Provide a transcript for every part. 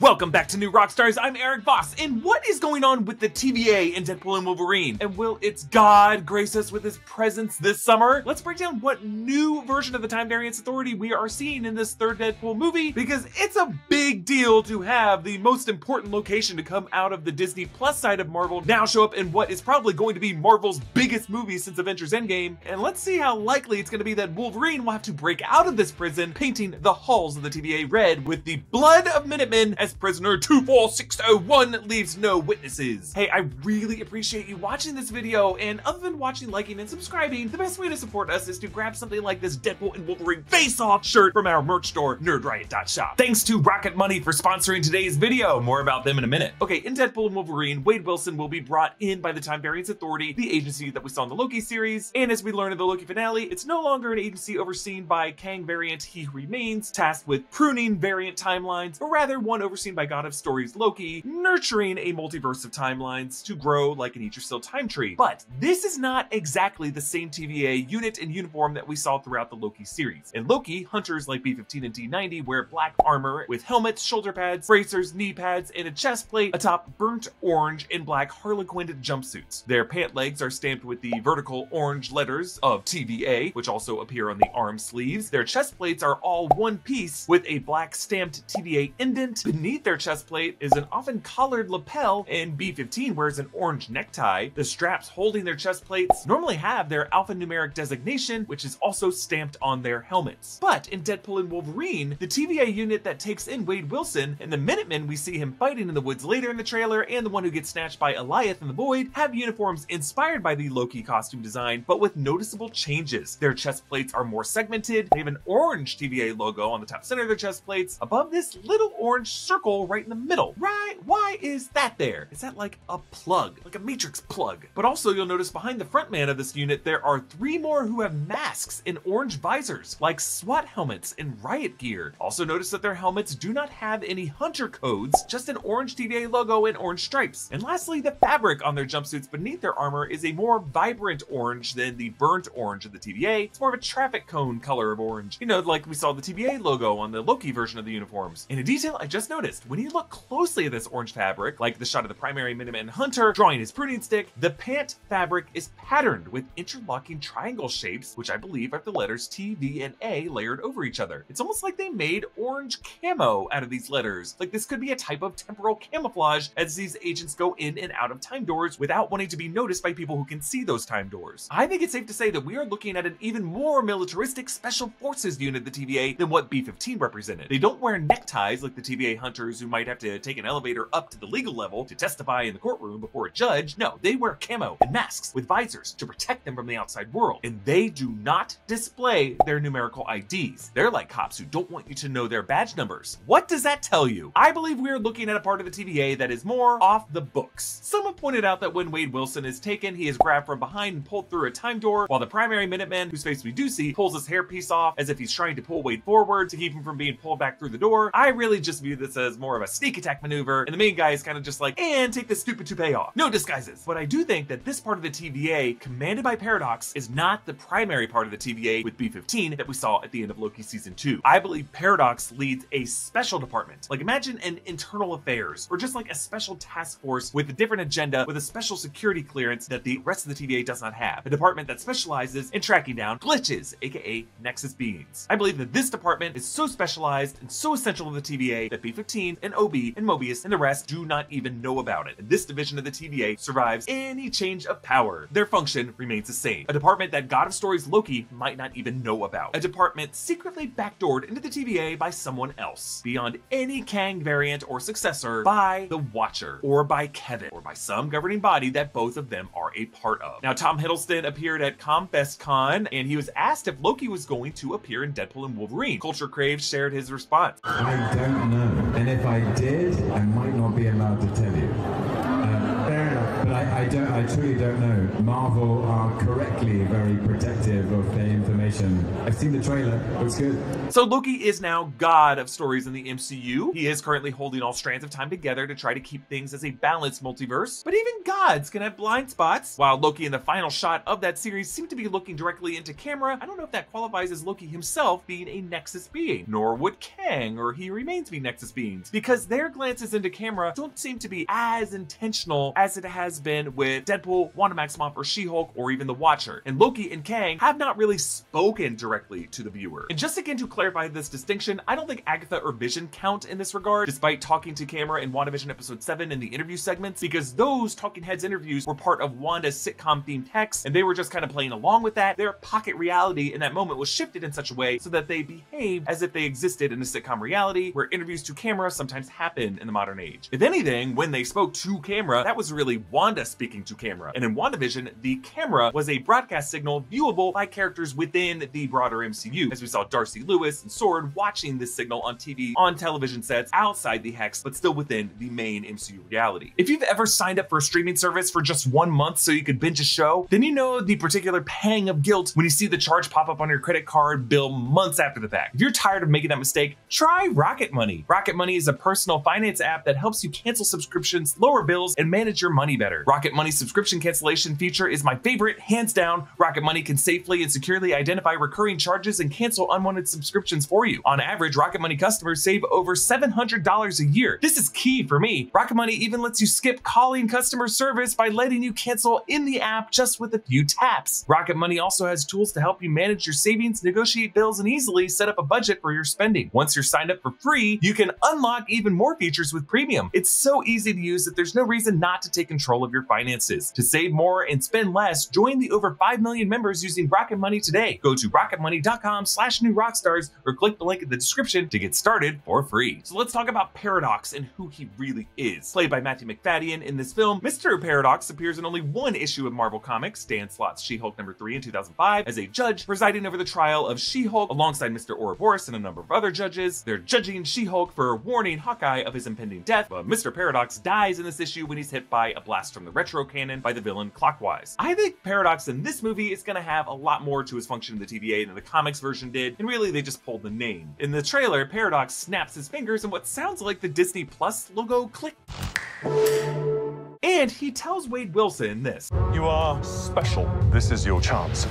Welcome back to New Rockstars, I'm Eric Voss, and what is going on with the TVA in Deadpool and Wolverine? And will its God grace us with his presence this summer? Let's break down what new version of the Time Variance Authority we are seeing in this third Deadpool movie, because it's a big deal to have the most important location to come out of the Disney Plus side of Marvel now show up in what is probably going to be Marvel's biggest movie since Avengers Endgame, and let's see how likely it's going to be that Wolverine will have to break out of this prison, painting the halls of the TVA red with the blood of Minutemen as prisoner 24601 leaves no witnesses. Hey, I really appreciate you watching this video, and other than watching, liking, and subscribing, the best way to support us is to grab something like this Deadpool and Wolverine face-off shirt from our merch store, nerdriot.shop. Thanks to Rocket Money for sponsoring today's video. More about them in a minute. Okay, in Deadpool and Wolverine, Wade Wilson will be brought in by the Time Variance Authority, the agency that we saw in the Loki series, and as we learn in the Loki finale, it's no longer an agency overseen by Kang variant He Remains, tasked with pruning variant timelines, but rather one overseen by God of Stories Loki, nurturing a multiverse of timelines to grow like an Yggdrasil time tree. But this is not exactly the same TVA unit and uniform that we saw throughout the Loki series. In Loki, hunters like B-15 and D-90 wear black armor with helmets, shoulder pads, bracers, knee pads, and a chest plate atop burnt orange and black harlequin jumpsuits. Their pant legs are stamped with the vertical orange letters of TVA, which also appear on the arm sleeves. Their chest plates are all one piece with a black stamped TVA indent. Beneath their chest plate is an often collared lapel, and B-15 wears an orange necktie. The straps holding their chest plates normally have their alphanumeric designation, which is also stamped on their helmets. But in Deadpool and Wolverine, the TVA unit that takes in Wade Wilson and the Minutemen we see him fighting in the woods later in the trailer, and the one who gets snatched by Elioth in the void, have uniforms inspired by the Loki costume design, but with noticeable changes. Their chest plates are more segmented. They have an orange TVA logo on the top center of their chest plates, above this little orange circle right in the middle. Right? Why is that there? Is that like a plug? Like a Matrix plug? But also you'll notice behind the front man of this unit there are three more who have masks and orange visors like SWAT helmets and riot gear. Also notice that their helmets do not have any hunter codes, just an orange TVA logo and orange stripes. And lastly, the fabric on their jumpsuits beneath their armor is a more vibrant orange than the burnt orange of the TVA. It's more of a traffic cone color of orange. You know, like we saw the TVA logo on the Loki version of the uniforms. In a detail I just noticed, when you look closely at this orange fabric, like the shot of the primary Minuteman hunter drawing his pruning stick, the pant fabric is patterned with interlocking triangle shapes, which I believe are the letters T, V, and A layered over each other. It's almost like they made orange camo out of these letters. Like this could be a type of temporal camouflage, as these agents go in and out of time doors without wanting to be noticed by people who can see those time doors. I think it's safe to say that we are looking at an even more militaristic special forces unit of the TVA than what B-15 represented. They don't wear neckties like the TVA hunter who might have to take an elevator up to the legal level to testify in the courtroom before a judge. No, they wear camo and masks with visors to protect them from the outside world. And they do not display their numerical IDs. They're like cops who don't want you to know their badge numbers. What does that tell you? I believe we're looking at a part of the TVA that is more off the books. Someone pointed out that when Wade Wilson is taken, he is grabbed from behind and pulled through a time door, while the primary Minuteman, whose face we do see, pulls his hairpiece off as if he's trying to pull Wade forward to keep him from being pulled back through the door. I really just view this as more of a sneak attack maneuver, and the main guy is kind of just like, and take this stupid toupee off. No disguises. But I do think that this part of the TVA, commanded by Paradox, is not the primary part of the TVA with B-15 that we saw at the end of Loki Season 2. I believe Paradox leads a special department. Like imagine an internal affairs, or just like a special task force with a different agenda, with a special security clearance that the rest of the TVA does not have. A department that specializes in tracking down glitches, aka Nexus beings. I believe that this department is so specialized and so essential to the TVA that B-15 and OB and Mobius and the rest do not even know about it. And this division of the TVA survives any change of power. Their function remains the same. A department that God of Stories Loki might not even know about. A department secretly backdoored into the TVA by someone else. Beyond any Kang variant or successor, by the Watcher, or by Kevin, or by some governing body that both of them are a part of. Now, Tom Hiddleston appeared at ComFestCon, and he was asked if Loki was going to appear in Deadpool and Wolverine. Culture Crave shared his response. I don't know. And if I did, I might not be allowed to tell you. Fair enough. I truly don't know. Marvel are correctly very protective of their information. I've seen the trailer. Looks good. So Loki is now god of stories in the MCU. He is currently holding all strands of time together to try to keep things as a balanced multiverse. But even gods can have blind spots. While Loki in the final shot of that series seemed to be looking directly into camera, I don't know if that qualifies as Loki himself being a Nexus being, nor would Kang or He Remains be Nexus beings, because their glances into camera don't seem to be as intentional as it has been with Deadpool, Wanda Maximoff, or She-Hulk, or even The Watcher. And Loki and Kang have not really spoken directly to the viewer. And just again to clarify this distinction, I don't think Agatha or Vision count in this regard, despite talking to camera in WandaVision Episode 7 in the interview segments, because those Talking Heads interviews were part of Wanda's sitcom-themed text, and they were just kind of playing along with that. Their pocket reality in that moment was shifted in such a way so that they behaved as if they existed in a sitcom reality, where interviews to camera sometimes happen in the modern age. If anything, when they spoke to camera, that was really Wanda speaking to camera. And in WandaVision, the camera was a broadcast signal viewable by characters within the broader MCU, as we saw Darcy Lewis and S.W.O.R.D. watching this signal on TV, on television sets, outside the hex, but still within the main MCU reality. If you've ever signed up for a streaming service for just 1 month so you could binge a show, then you know the particular pang of guilt when you see the charge pop up on your credit card bill months after the fact. If you're tired of making that mistake, try Rocket Money. Rocket Money is a personal finance app that helps you cancel subscriptions, lower bills, and manage your money better. Rocket Money's subscription cancellation feature is my favorite, hands down. Rocket Money can safely and securely identify recurring charges and cancel unwanted subscriptions for you. On average, Rocket Money customers save over $700 a year. This is key for me. Rocket Money even lets you skip calling customer service by letting you cancel in the app just with a few taps. Rocket Money also has tools to help you manage your savings, negotiate bills, and easily set up a budget for your spending. Once you're signed up for free, you can unlock even more features with premium. It's so easy to use that there's no reason not to take control of your finances. To save more and spend less, join the over 5 million members using Rocket Money today. Go to rocketmoney.com/newrockstars or click the link in the description to get started for free. So let's talk about Paradox and who he really is. Played by Matthew McFadyen in this film, Mr. Paradox appears in only one issue of Marvel Comics, Dan Slott's She-Hulk #3 in 2005, as a judge presiding over the trial of She-Hulk alongside Mr. Ouroboros and a number of other judges. They're judging She-Hulk for warning Hawkeye of his impending death, but Mr. Paradox dies in this issue when he's hit by a blast from the retro cannon by the villain Clockwise. I think Paradox in this movie is going to have a lot more to his function in the TVA than the comics version did, and really they just pulled the name. In the trailer, Paradox snaps his fingers and what sounds like the Disney Plus logo click. And he tells Wade Wilson this. You are special. This is your chance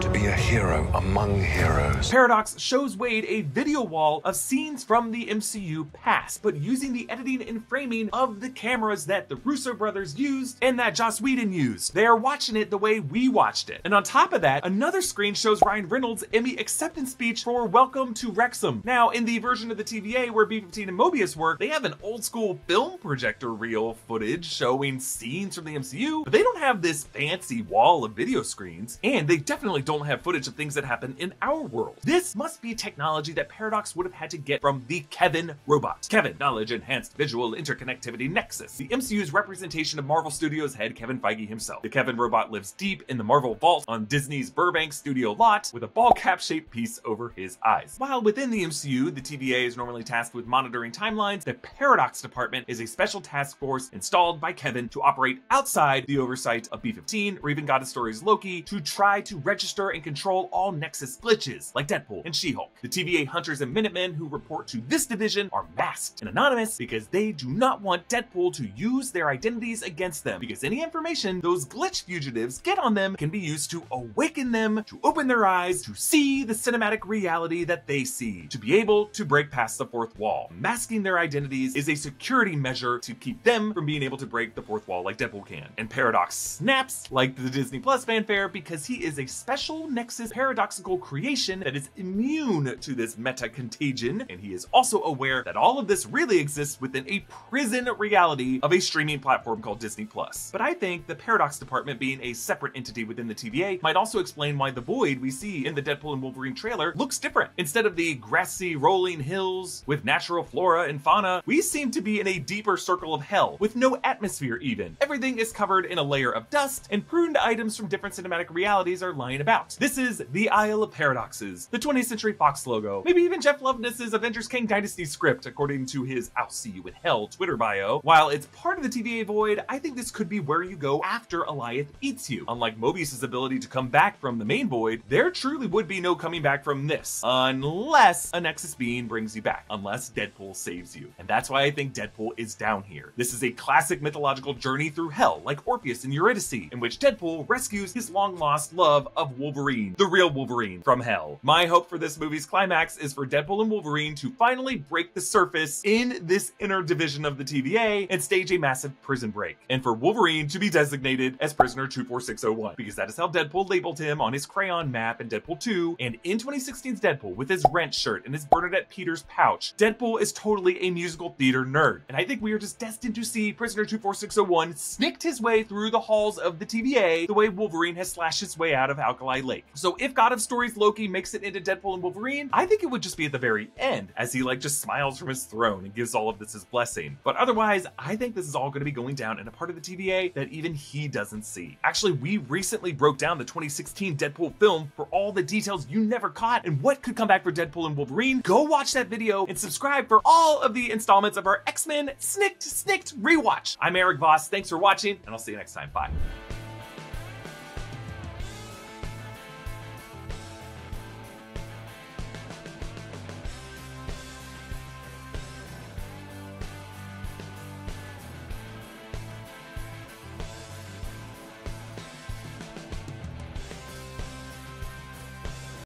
to be a hero among heroes. Paradox shows Wade a video wall of scenes from the MCU past, but using the editing and framing of the cameras that the Russo brothers used and that Joss Whedon used. They are watching it the way we watched it. And on top of that, another screen shows Ryan Reynolds' Emmy acceptance speech for Welcome to Wrexham. Now, in the version of the TVA where B-15 and Mobius work, they have an old school film projector reel footage showing scenes from the MCU, but they don't have this fancy wall of video screens, and they definitely don't have footage of things that happen in our world. This must be technology that Paradox would have had to get from the Kevin robot. Kevin, Knowledge Enhanced Visual Interconnectivity Nexus, the MCU's representation of Marvel Studios head Kevin Feige himself. The Kevin robot lives deep in the Marvel vault on Disney's Burbank studio lot with a ball cap shaped piece over his eyes. While within the MCU, the TVA is normally tasked with monitoring timelines, the Paradox department is a special task force installed by Kevin to operate outside the oversight of B-15 or even God of Stories Loki to try to register and control all Nexus glitches like Deadpool and She-Hulk. The TVA hunters and Minutemen who report to this division are masked and anonymous because they do not want Deadpool to use their identities against them, because any information those glitch fugitives get on them can be used to awaken them, to open their eyes, to see the cinematic reality that they see, to be able to break past the fourth wall. Masking their identities is a security measure to keep them from being able to break the fourth wall like Deadpool can. And Paradox snaps like the Disney Plus fanfare because he is a special Nexus paradoxical creation that is immune to this meta contagion, and he is also aware that all of this really exists within a prison reality of a streaming platform called Disney Plus. But I think the Paradox department being a separate entity within the TVA might also explain why the void we see in the Deadpool and Wolverine trailer looks different. Instead of the grassy rolling hills with natural flora and fauna, we seem to be in a deeper circle of hell with no atmosphere even. Everything is covered in a layer of dust, and pruned items from different cinematic realities are lying about. out. This is the Isle of Paradoxes, the 20th Century Fox logo, maybe even Jeff Loveness's Avengers Kang Dynasty script, according to his "I'll see you in hell" Twitter bio. While it's part of the TVA void, I think this could be where you go after Elioth eats you. Unlike Mobius's ability to come back from the main void, there truly would be no coming back from this, unless a Nexus being brings you back, unless Deadpool saves you. And that's why I think Deadpool is down here. This is a classic mythological journey through hell, like Orpheus and Eurydice, in which Deadpool rescues his long-lost love of Wolverine, the real Wolverine, from hell. My hope for this movie's climax is for Deadpool and Wolverine to finally break the surface in this inner division of the TVA and stage a massive prison break, and for Wolverine to be designated as prisoner 24601, because that is how Deadpool labeled him on his crayon map in Deadpool 2, and in 2016's Deadpool, with his Rent shirt and his Bernadette Peters pouch, Deadpool is totally a musical theater nerd, and I think we are just destined to see prisoner 24601 snicked his way through the halls of the TVA the way Wolverine has slashed his way out of Alkali Lake. So if God of Stories Loki makes it into Deadpool and Wolverine, I think it would just be at the very end, as he like just smiles from his throne and gives all of this his blessing. But otherwise, I think this is all going to be going down in a part of the TVA that even he doesn't see. Actually, we recently broke down the 2016 Deadpool film for all the details you never caught and what could come back for Deadpool and Wolverine. Go watch that video and subscribe for all of the installments of our X-Men Snicked Snicked Rewatch. I'm Eric Voss, thanks for watching, and I'll see you next time. Bye.